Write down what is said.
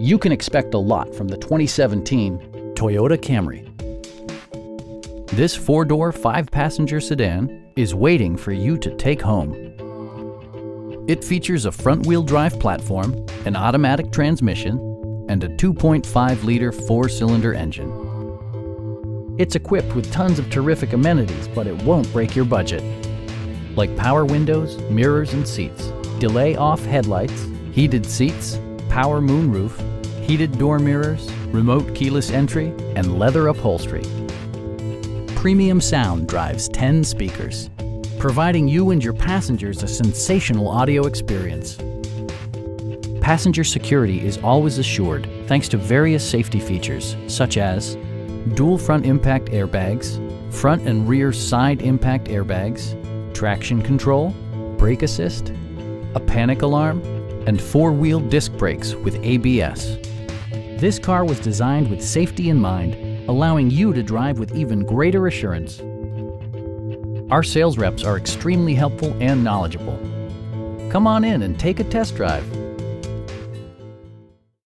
You can expect a lot from the 2017 Toyota Camry. This four-door, five-passenger sedan is waiting for you to take home. It features a front-wheel drive platform, an automatic transmission, and a 2.5-liter four-cylinder engine. It's equipped with tons of terrific amenities, but it won't break your budget, like power windows, mirrors and seats, delay-off headlights, heated seats, power moonroof, heated door mirrors, remote keyless entry, and leather upholstery. Premium sound drives 10 speakers, providing you and your passengers a sensational audio experience. Passenger security is always assured thanks to various safety features such as dual front impact airbags, front and rear side impact airbags, traction control, brake assist, a panic alarm, and four-wheel disc brakes with ABS. This car was designed with safety in mind, allowing you to drive with even greater assurance. Our sales reps are extremely helpful and knowledgeable. Come on in and take a test drive.